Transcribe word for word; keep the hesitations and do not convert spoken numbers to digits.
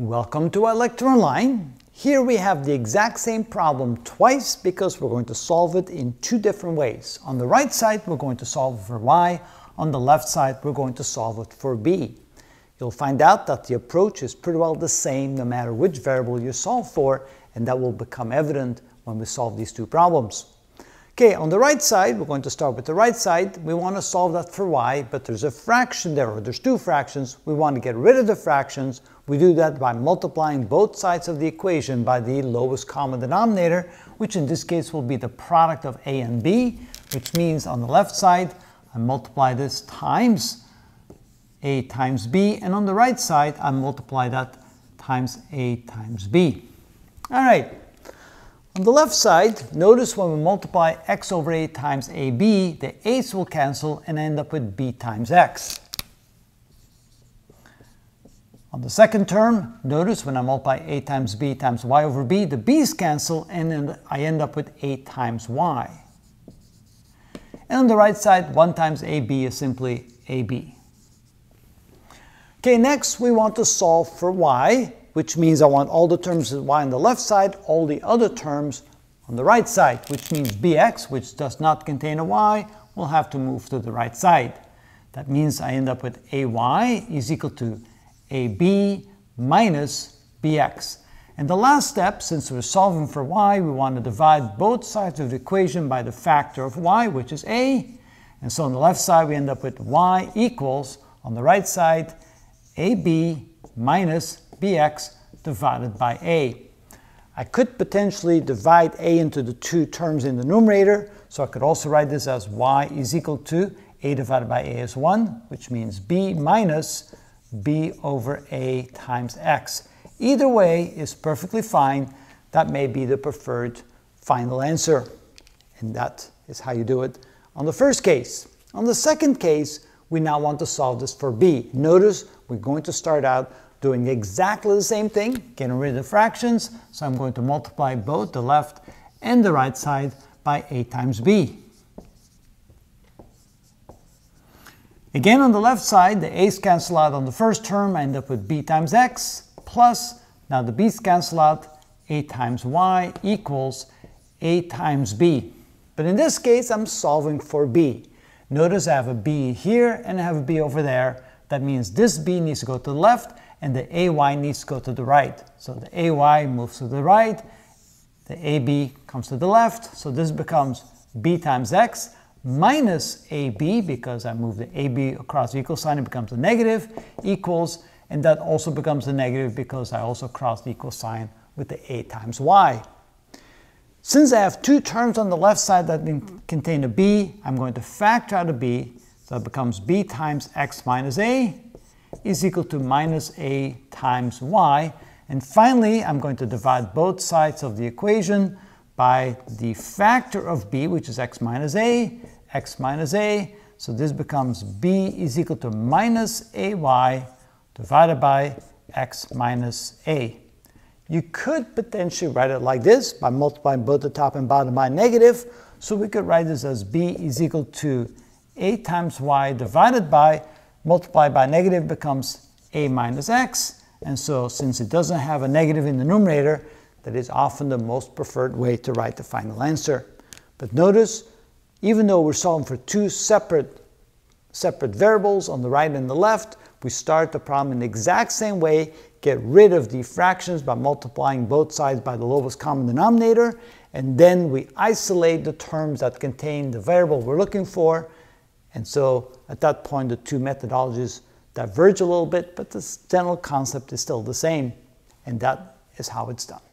Welcome to ElectronLine. Here we have the exact same problem twice because we're going to solve it in two different ways. On the right side, we're going to solve for y. On the left side, we're going to solve it for b. You'll find out that the approach is pretty well the same no matter which variable you solve for, and that will become evident when we solve these two problems. Okay, on the right side, we're going to start with the right side. We want to solve that for y, but there's a fraction there, or there's two fractions. We want to get rid of the fractions. We do that by multiplying both sides of the equation by the lowest common denominator, which in this case will be the product of a and b, which means on the left side, I multiply this times a times b, and on the right side, I multiply that times a times b. All right. On the left side, notice when we multiply x over a times ab, the a's will cancel and end up with b times x. On the second term, notice when I multiply a times b times y over b, the b's cancel and then I end up with a times y. And on the right side, one times ab is simply ab. Okay, next we want to solve for y, which means I want all the terms of y on the left side, all the other terms on the right side, which means bx, which does not contain a y, will have to move to the right side. That means I end up with ay is equal to ab minus bx. And the last step, since we're solving for y, we want to divide both sides of the equation by the factor of y, which is a. And so on the left side, we end up with y equals, on the right side, ab minus bx divided by a. I could potentially divide a into the two terms in the numerator, so I could also write this as y is equal to a divided by a is one, which means b minus b over a times x. Either way is perfectly fine. That may be the preferred final answer. And that is how you do it on the first case. On the second case, we now want to solve this for b. Notice we're going to start out doing exactly the same thing, getting rid of the fractions, so I'm going to multiply both the left and the right side by a times b. Again, on the left side, the a's cancel out on the first term, I end up with b times x, plus, now the b's cancel out, a times y equals a times b. But in this case, I'm solving for b. Notice I have a b here and I have a b over there. That means this b needs to go to the left, and the ay needs to go to the right. So the ay moves to the right, the ab comes to the left, so this becomes b times x minus ab, because I move the ab across the equal sign, it becomes a negative, equals, and that also becomes a negative because I also cross the equal sign with the a times y. Since I have two terms on the left side that contain a b, I'm going to factor out a b, so it becomes b times x minus a, is equal to minus a times y. And finally, I'm going to divide both sides of the equation by the factor of b, which is x minus a, x minus a. So this becomes b is equal to minus ay divided by x minus a. You could potentially write it like this by multiplying both the top and bottom by negative. So we could write this as b is equal to a times y divided by, multiplied by negative becomes a minus x, and so since it doesn't have a negative in the numerator, that is often the most preferred way to write the final answer. But notice, even though we're solving for two separate, separate variables on the right and the left, we start the problem in the exact same way, get rid of the fractions by multiplying both sides by the lowest common denominator, and then we isolate the terms that contain the variable we're looking for. And so at that point, the two methodologies diverge a little bit, but the general concept is still the same, and that is how it's done.